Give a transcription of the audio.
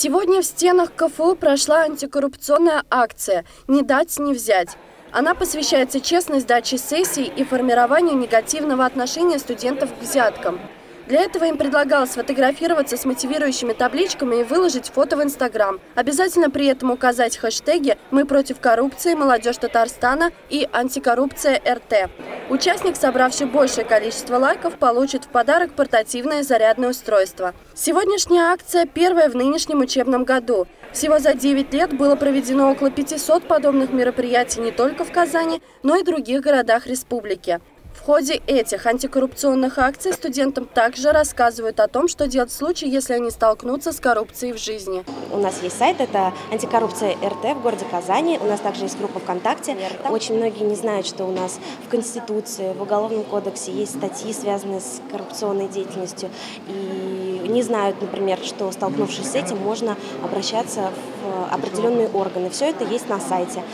Сегодня в стенах КФУ прошла антикоррупционная акция «Не дать, не взять». Она посвящается честной сдаче сессий и формированию негативного отношения студентов к взяткам. Для этого им предлагалось сфотографироваться с мотивирующими табличками и выложить фото в Инстаграм. Обязательно при этом указать хэштеги «Мы против коррупции», «Молодежь Татарстана» и «Антикоррупция РТ». Участник, собравший большее количество лайков, получит в подарок портативное зарядное устройство. Сегодняшняя акция первая в нынешнем учебном году. Всего за 9 лет было проведено около 500 подобных мероприятий не только в Казани, но и других городах республики. В ходе этих антикоррупционных акций студентам также рассказывают о том, что делать в случае, если они столкнутся с коррупцией в жизни. У нас есть сайт, это «Антикоррупция РТ» в городе Казани. У нас также есть группа ВКонтакте. Очень многие не знают, что у нас в Конституции, в Уголовном кодексе есть статьи, связанные с коррупционной деятельностью. И не знают, например, что, столкнувшись с этим, можно обращаться в определенные органы. Все это есть на сайте.